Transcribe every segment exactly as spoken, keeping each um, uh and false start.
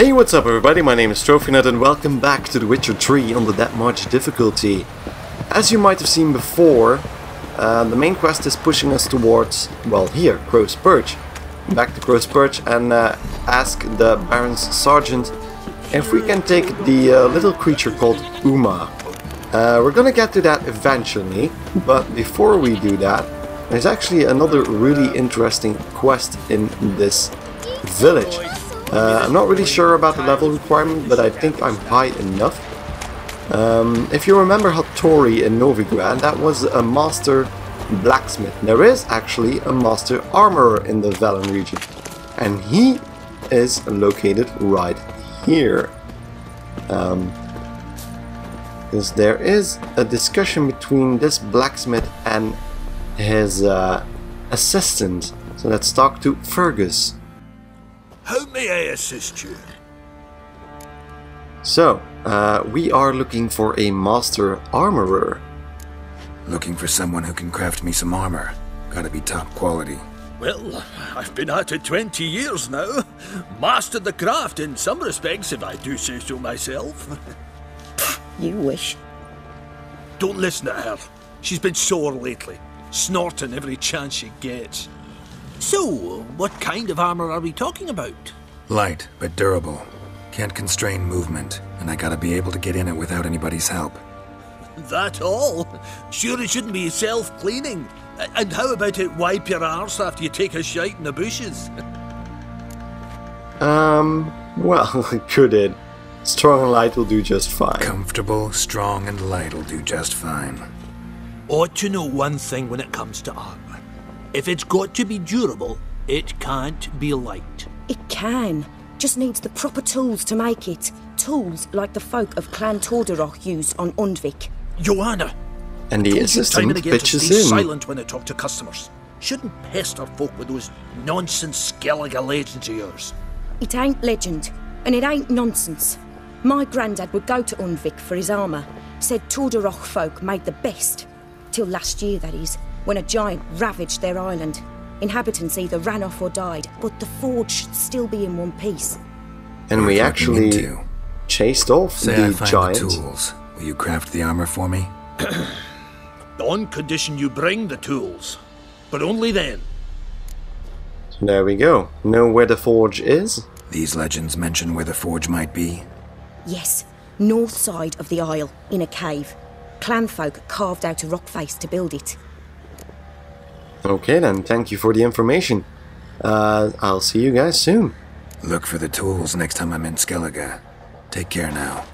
Hey, what's up everybody, my name is TrophyNut and welcome back to The Witcher three on the Death March difficulty. As you might have seen before, uh, the main quest is pushing us towards, well here, Crow's Perch. Back to Crow's Perch and uh, ask the Baron's Sergeant if we can take the uh, little creature called Uma. Uh, we're gonna get to that eventually, but before we do that, there's actually another really interesting quest in this village. Uh, I'm not really sure about the level requirement, but I think I'm high enough. Um, if you remember Hattori in Novigrad, that was a master blacksmith. There is actually a master armorer in the Velen region, and he is located right here. Um, because there is a discussion between this blacksmith and his uh, assistant. So let's talk to Fergus. How may I assist you? So, uh, we are looking for a master armorer. Looking for someone who can craft me some armor. Gotta be top quality. Well, I've been at it twenty years now. Mastered the craft in some respects, if I do say so myself. You wish. Don't listen to her. She's been sore lately, snorting every chance she gets. So, what kind of armor are we talking about? Light, but durable. Can't constrain movement, and I gotta be able to get in it without anybody's help. That all? Sure it shouldn't be self-cleaning. And how about it wipe your arse after you take a shite in the bushes? Um, well, could it? Strong and light will do just fine. Comfortable, strong and light will do just fine. Ought to know one thing when it comes to armor. If it's got to be durable, it can't be light. It can. Just needs the proper tools to make it. Tools like the folk of Clan Tordoroch used on Undvik. Joanna! And the assistant bitches in. Silent when I talk to customers. Shouldn't pester folk with those nonsense Skellige legends of yours. It ain't legend, and it ain't nonsense. My granddad would go to Undvik for his armour. Said Tordoroch folk made the best. Till last year, that is. When a giant ravaged their island. Inhabitants either ran off or died, but the forge should still be in one piece. And we actually chased off Say the I find giant. The tools. Will you craft the armor for me? On condition you bring the tools, but only then. There we go. Know where the forge is? These legends mention where the forge might be. Yes, north side of the isle, in a cave. Clan folk carved out a rock face to build it. Okay then, thank you for the information. Uh, I'll see you guys soon. Look for the tools next time I'm in Skellige. Take care now.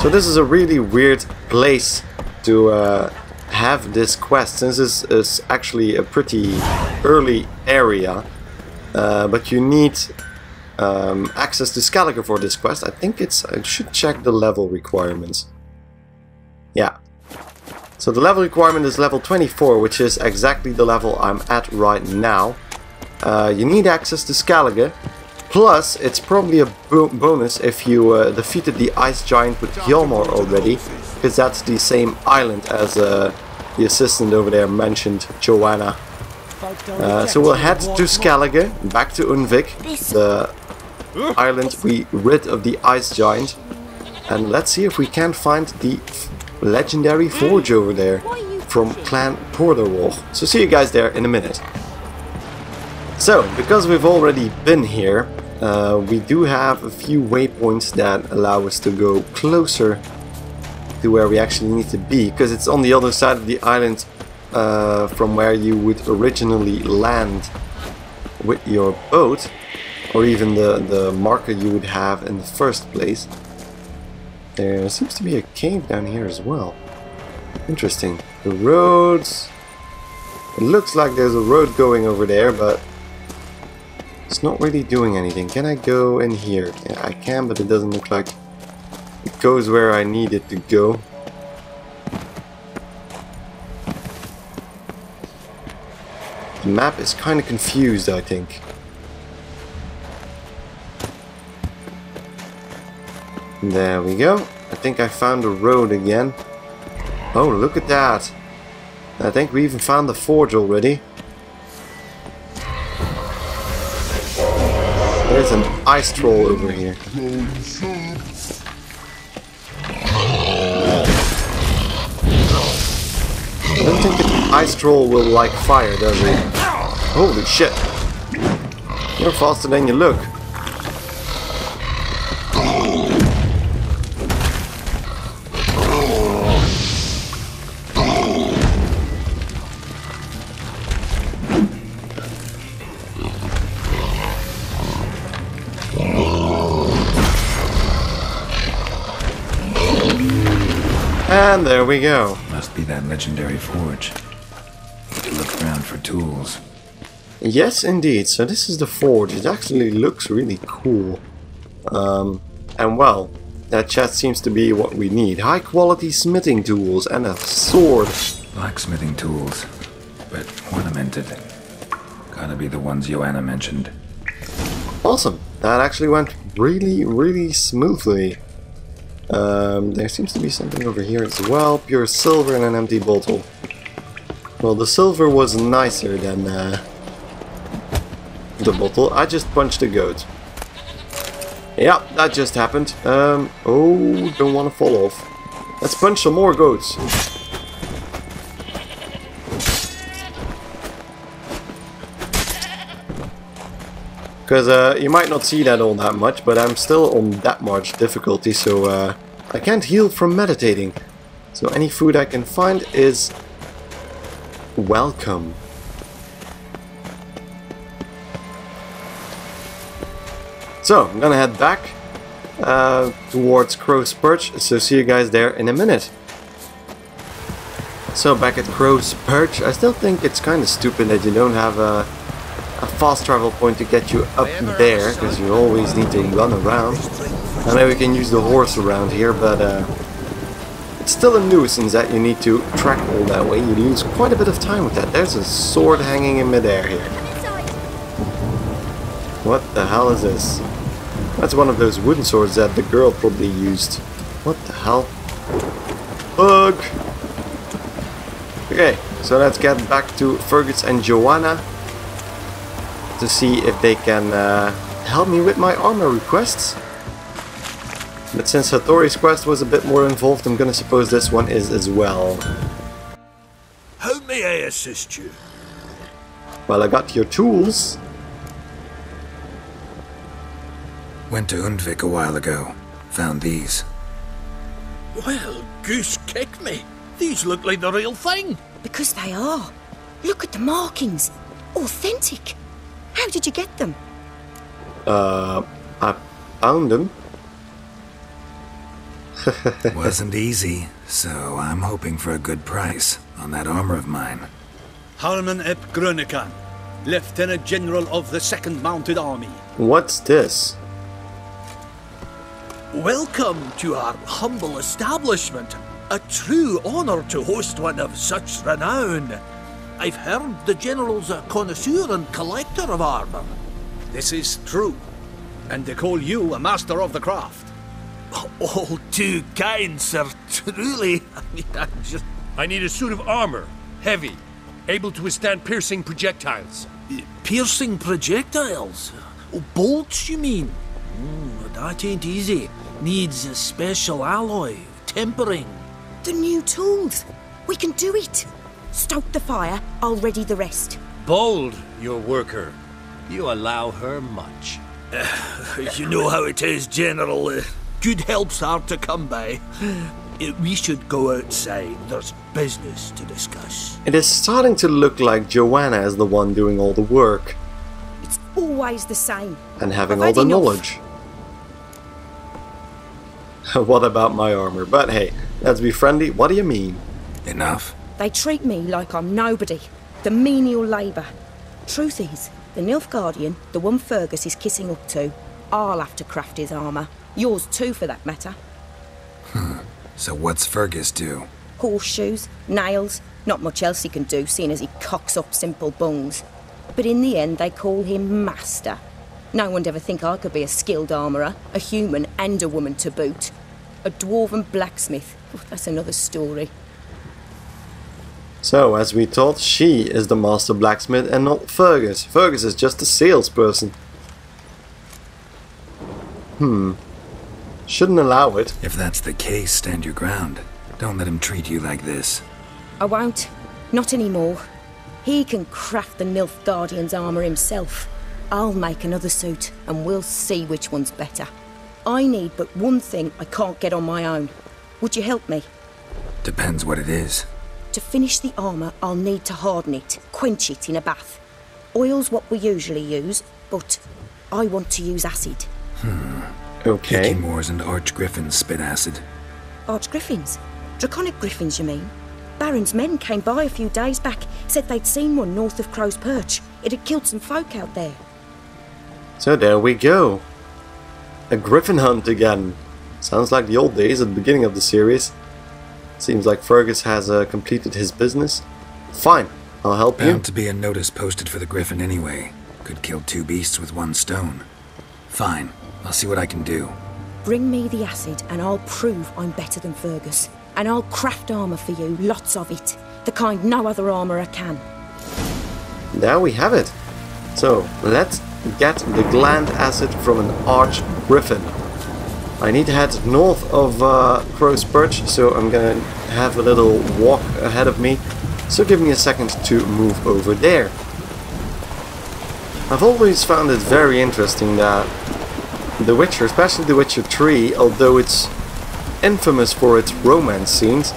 So this is a really weird place to uh, have this quest, since this is actually a pretty early area. Uh, but you need um, access to Skellige for this quest. I think it's... I should check the level requirements. Yeah. So the level requirement is level twenty-four, which is exactly the level I'm at right now. Uh, you need access to Skellige, plus it's probably a bo bonus if you uh, defeated the ice giant with Hjalmar already, because that's the same island as uh, the assistant over there mentioned, Joanna. Uh, so we'll head to Skellige, back to Undvik, the island we rid of the ice giant, and let's see if we can find the legendary forge over there from Clan Porterwolf. So see you guys there in a minute. So, because we've already been here, uh, we do have a few waypoints that allow us to go closer to where we actually need to be, because it's on the other side of the island uh, from where you would originally land with your boat, or even the, the marker you would have in the first place. There seems to be a cave down here as well. Interesting. The roads... It looks like there's a road going over there, but it's not really doing anything. Can I go in here? Yeah, I can, but it doesn't look like it goes where I need it to go. The map is kind of confused, I think. There we go. I think I found a road again. Oh, look at that. I think we even found the forge already. There's an ice troll over here. I don't think the ice troll will like fire, does he? Holy shit! You're faster than you look. And there we go. Must be that legendary forge. Need to look around for tools. Yes, indeed. So this is the forge. It actually looks really cool. Um, and well, that chest seems to be what we need. High quality smithing tools and a sword. Blacksmithing tools, but ornamented. Gotta be the ones Joanna mentioned. Awesome. That actually went really, really smoothly. Um, there seems to be something over here as well. Pure silver and an empty bottle. Well, the silver was nicer than uh, the bottle. I just punched a goat. Yeah, that just happened. Um, oh, don't want to fall off. Let's punch some more goats. Because uh, you might not see that all that much, but I'm still on that much difficulty, so uh, I can't heal from meditating. So any food I can find is welcome. So, I'm gonna head back uh, towards Crow's Perch, so see you guys there in a minute. So, back at Crow's Perch, I still think it's kind of stupid that you don't have a... a fast travel point to get you up there, because you always need to run around. I know we can use the horse around here, but uh, it's still a nuisance that you need to track all that way. You lose quite a bit of time with that. There's a sword hanging in midair here. What the hell is this? That's one of those wooden swords that the girl probably used. What the hell? Bug! Okay, so let's get back to Fergus and Joanna to see if they can uh, help me with my armor requests. But since Hattori's quest was a bit more involved, I'm gonna suppose this one is as well. How may I assist you? Well, I got your tools. Went to Undvik a while ago. Found these. Well, goose kick me. These look like the real thing. Because they are. Look at the markings. Authentic. How did you get them? Uh, I found them. Wasn't easy, so I'm hoping for a good price on that armor of mine. Harman Ep-Gronikan, Lieutenant General of the second Mounted Army. What's this? Welcome to our humble establishment. A true honor to host one of such renown. I've heard the General's a connoisseur and collector of armor. This is true. And they call you a master of the craft. All too kind, sir, truly. I mean, I just... I need a suit of armor. Heavy. Able to withstand piercing projectiles. Piercing projectiles? Oh, bolts, you mean? Mm, that ain't easy. Needs a special alloy. Tempering. The new tools. We can do it. Stoke the fire, I'll ready the rest. Bold, your worker. You allow her much. Uh, you know how it is, General. Uh, good help's hard to come by. Uh, we should go outside. There's business to discuss. It is starting to look like Joanna is the one doing all the work. It's always the same. And having all the enough knowledge. What about my armor? But hey, let's be friendly. What do you mean? Enough. They treat me like I'm nobody. The menial labour. Truth is, the Nilfgaardian, the one Fergus is kissing up to, I'll have to craft his armour. Yours too, for that matter. Hmm. So what's Fergus do? Horseshoes, nails, not much else he can do, seeing as he cocks up simple bungs. But in the end, they call him Master. No one'd ever think I could be a skilled armourer, a human and a woman to boot. A dwarven blacksmith. Oh, that's another story. So, as we thought, she is the master blacksmith and not Fergus. Fergus is just a salesperson. Hmm. Shouldn't allow it. If that's the case, stand your ground. Don't let him treat you like this. I won't. Not anymore. He can craft the Nilfgaardian's armor himself. I'll make another suit, and we'll see which one's better. I need but one thing I can't get on my own. Would you help me? Depends what it is. To finish the armor, I'll need to harden it, quench it in a bath. Oil's what we usually use, but I want to use acid. Hmm. Okay. Hickey Moors and archgriffins spit acid. Archgriffins? Draconic griffins, you mean? Baron's men came by a few days back, said they'd seen one north of Crow's Perch. It had killed some folk out there. So there we go. A griffin hunt again. Sounds like the old days at the beginning of the series. Seems like Fergus has uh, completed his business. Fine, I'll help Bound you. Bound to be a notice posted for the griffin anyway. Could kill two beasts with one stone. Fine, I'll see what I can do. Bring me the acid and I'll prove I'm better than Fergus. And I'll craft armor for you, lots of it. The kind no other armorer can. There we have it. So, let's get the gland acid from an arch griffin. I need to head north of uh, Crow's Perch, so I'm gonna have a little walk ahead of me. So give me a second to move over there. I've always found it very interesting that The Witcher, especially The Witcher three, although it's infamous for its romance scenes,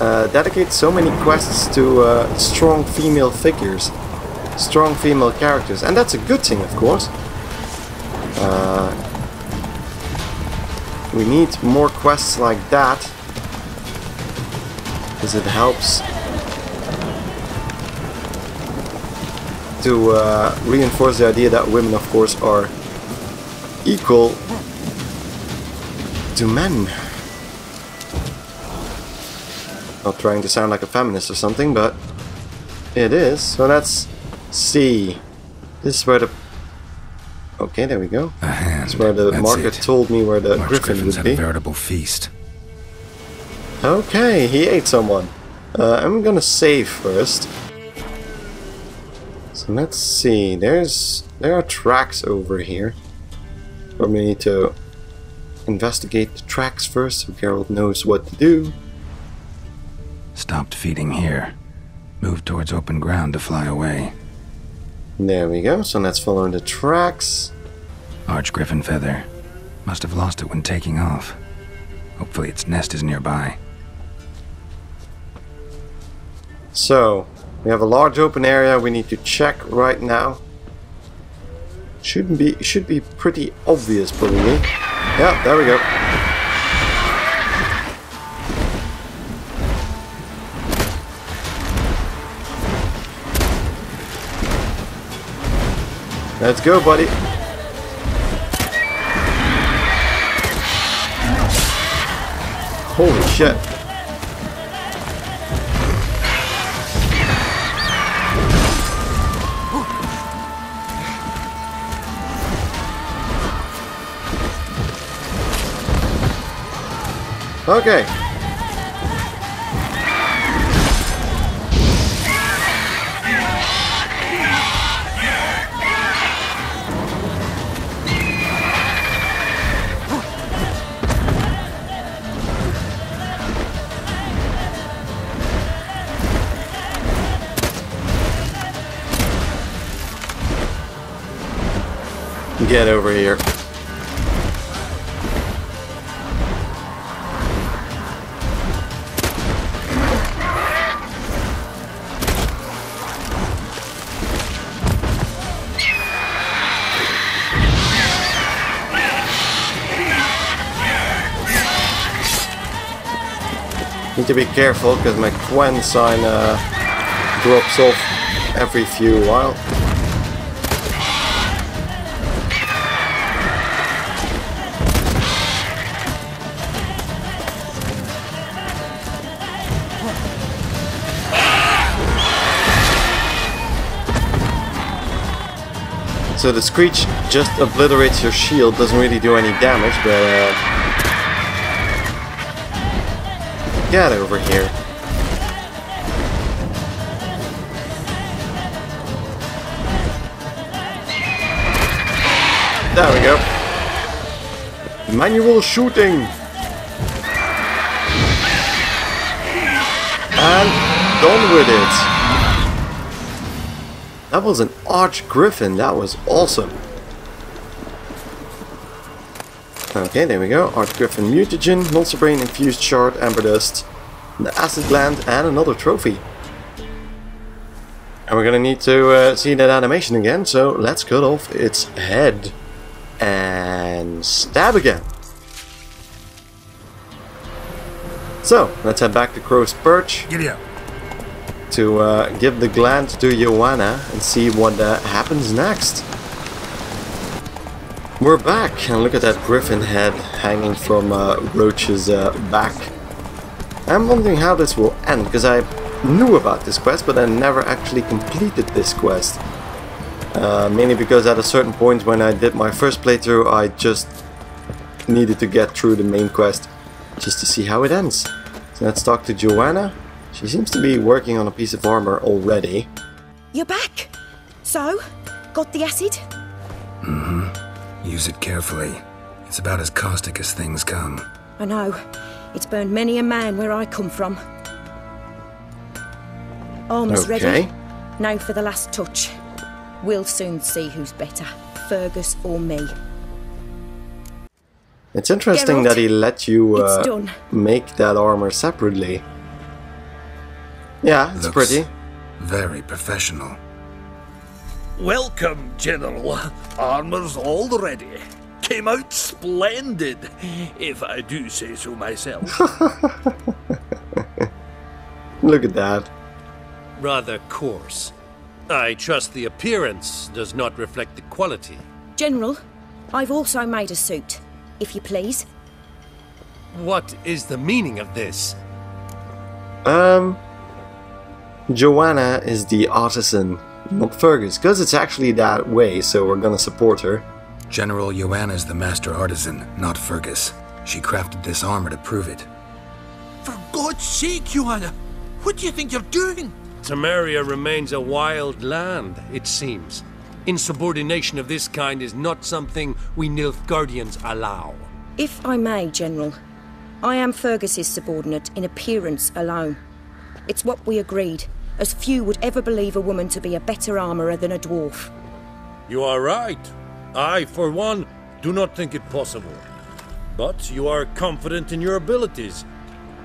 uh, dedicates so many quests to uh, strong female figures, strong female characters, and that's a good thing, of course. Uh, we need more quests like that, because it helps to uh, reinforce the idea that women, of course, are equal to men. Not trying to sound like a feminist or something, but it is. So let's see. This is where the... Okay, there we go. A hand. This is where the That's market it. told me where the March griffin Griffin's would be. A veritable feast. Okay, he ate someone. Uh, I'm gonna save first. So let's see. There's there are tracks over here. Probably need to investigate the tracks first so Geralt knows what to do. Stopped feeding here. Moved towards open ground to fly away. There we go, so let's follow the tracks. Large griffin feather. Must have lost it when taking off. Hopefully its nest is nearby. So, we have a large open area we need to check right now. Shouldn't be, should be pretty obvious probably. Yeah, there we go. Let's go, buddy. Holy shit. Okay. Get over here. Need to be careful because my Quen sign uh, drops off every few while. So the screech just obliterates your shield, doesn't really do any damage, but... Uh, Get over here. There we go. Manual shooting. And done with it. That was an arch griffin. That was awesome. Okay, there we go. Art Griffin Mutagen, Monster Brain, Infused Shard, Amber Dust, the Acid Gland, and another trophy. And we're gonna need to uh, see that animation again, so let's cut off its head. And stab again. So, let's head back to Crow's Perch. Giddy up. To uh, give the gland to Joanna and see what uh, happens next. We're back, and look at that griffin head hanging from uh, Roach's uh, back. I'm wondering how this will end, because I knew about this quest, but I never actually completed this quest. Uh, mainly because at a certain point when I did my first playthrough, I just needed to get through the main quest just to see how it ends. So let's talk to Joanna. She seems to be working on a piece of armor already. You're back? So, got the acid? Mm-hmm. Use it carefully. It's about as caustic as things come. I know. It's burned many a man where I come from. Arms ready. Now for the last touch. We'll soon see who's better, Fergus or me. It's interesting Geralt, that he let you uh, make that armor separately. Yeah, it's Looks pretty. Very professional. Welcome, General. Armor's all ready. Came out splendid, if I do say so myself. Look at that. Rather coarse. I trust the appearance does not reflect the quality. General, I've also made a suit, if you please. What is the meaning of this? Um... Joanna is the artisan. Not Fergus, because it's actually that way, so we're gonna support her. General Joanna is the master artisan, not Fergus. She crafted this armor to prove it. For God's sake, Joanna! What do you think you're doing? Temeria remains a wild land, it seems. Insubordination of this kind is not something we Nilfgaardians allow. If I may, General, I am Fergus's subordinate in appearance alone. It's what we agreed. As few would ever believe a woman to be a better armorer than a dwarf. You are right. I, for one, do not think it possible. But you are confident in your abilities.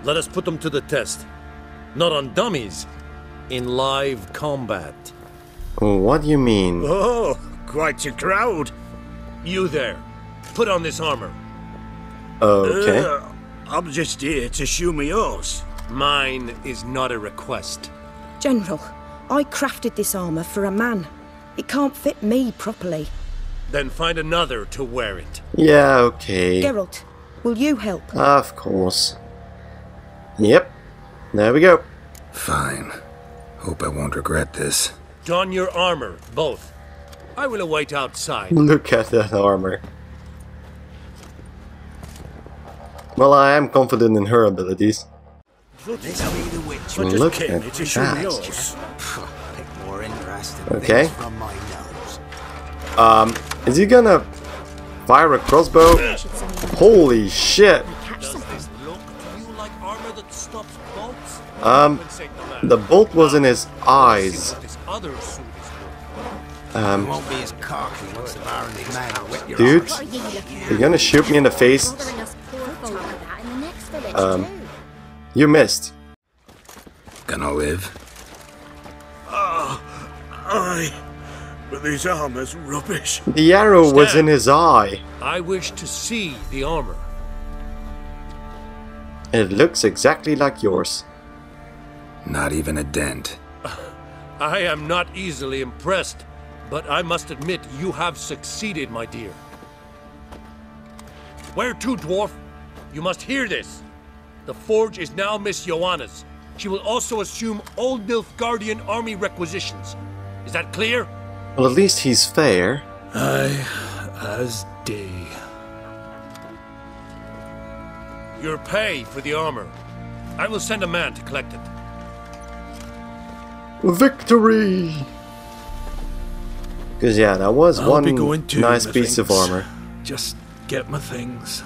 Let us put them to the test. Not on dummies. In live combat. What do you mean? Oh, quite a crowd. You there. Put on this armor. Okay. Uh, I'm just here to show me yours. Mine is not a request. General, I crafted this armor for a man. It can't fit me properly. Then find another to wear it. Yeah, okay. Geralt, will you help? Of course. Yep. There we go. Fine. Hope I won't regret this. Don your armor, both. I will await outside. Look at that armor. Well, I am confident in her abilities. This the witch. Look at that. Okay. Um, is he gonna fire a crossbow? Holy shit! Um, the bolt was in his eyes. Um, dude, you're gonna shoot me in the face. Um. You missed. Gonna live? Ah, oh, I. But this armor's rubbish. The arrow Stand. was in his eye. I wish to see the armor. It looks exactly like yours. Not even a dent. I am not easily impressed, but I must admit you have succeeded, my dear. Where to, dwarf? You must hear this. The forge is now Miss Joanna's. She will also assume all Nilfgaardian army requisitions. Is that clear? Well, at least he's fair. Aye, as day. Your pay for the armor. I will send a man to collect it. Victory! Because yeah, that was I'll one nice piece of armor. Just get my things.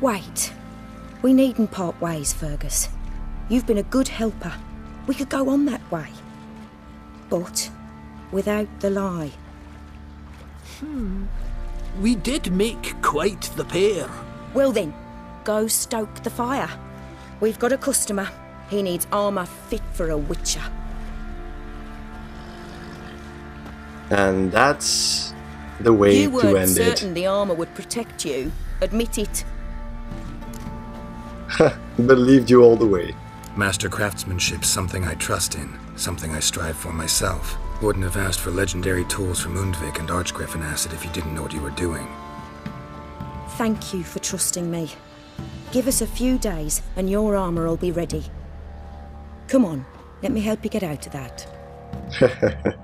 Wait. We needn't part ways, Fergus. You've been a good helper. We could go on that way. But without the lie. Hmm. We did make quite the pair. Well then, go stoke the fire. We've got a customer. He needs armour fit for a witcher. And that's the way to end it. You weren't certain the armour would protect you. Admit it. Believed you all the way. Master craftsmanship's something I trust in. Something I strive for myself. Wouldn't have asked for legendary tools from Undvik and Archgriffin Acid if you didn't know what you were doing. Thank you for trusting me. Give us a few days and your armor will be ready. Come on, let me help you get out of that.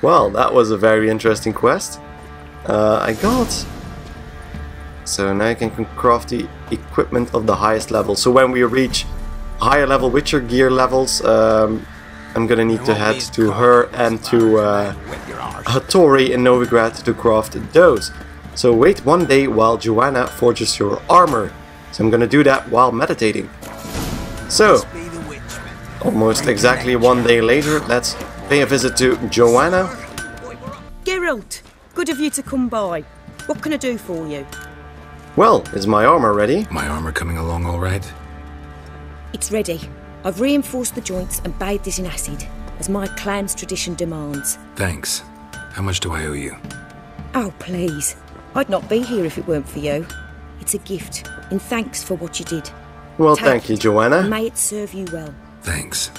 Well, that was a very interesting quest. Uh, I got... So now I can craft the equipment of the highest level. So when we reach higher level Witcher gear levels, um, I'm gonna need to head to her and to uh, Hattori in Novigrad to craft those. So wait one day while Joanna forges your armor. So I'm gonna do that while meditating. So, almost exactly one day later, let's pay a visit to Joanna. Geralt, good of you to come by. What can I do for you? Well, is my armor ready? My armor coming along all right? It's ready. I've reinforced the joints and bathed it in acid, as my clan's tradition demands. Thanks. How much do I owe you? Oh, please. I'd not be here if it weren't for you. It's a gift, and thanks for what you did. Well, take thank you, Joanna. And may it serve you well. Thanks.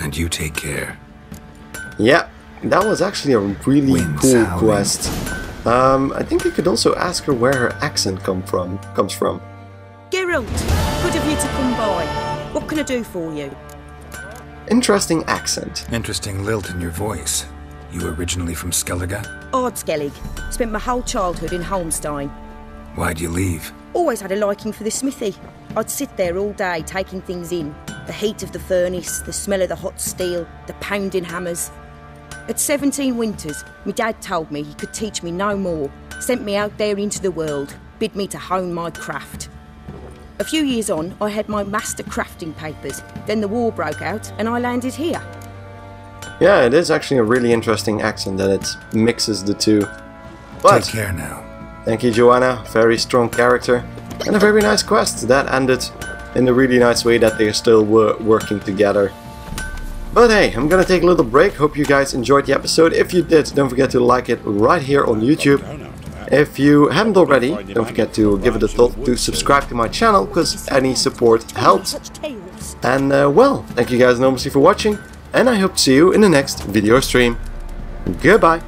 And you take care. Yeah, that was actually a really Wind cool Salvin. quest. Um, I think I could also ask her where her accent come from, comes from. Geralt, good of you to come by. What can I do for you? Interesting accent. Interesting lilt in your voice. You originally from Skellige? Ard Skellig. Spent my whole childhood in Holmstein. Why'd you leave? Always had a liking for the smithy. I'd sit there all day taking things in. The heat of the furnace, the smell of the hot steel, the pounding hammers. At seventeen winters, my dad told me he could teach me no more, sent me out there into the world, bid me to hone my craft. A few years on, I had my master crafting papers, then the war broke out and I landed here. Yeah, it is actually a really interesting accent that it mixes the two. But, take care now. Thank you, Joanna. Very strong character and a very nice quest that ended in a really nice way that they still were working together. But hey, I'm gonna take a little break. Hope you guys enjoyed the episode. If you did, don't forget to like it right here on YouTube. If you haven't already, don't forget to give it a thought to subscribe to my channel, because any support helps. And uh, well, thank you guys enormously for watching, and I hope to see you in the next video stream. Goodbye!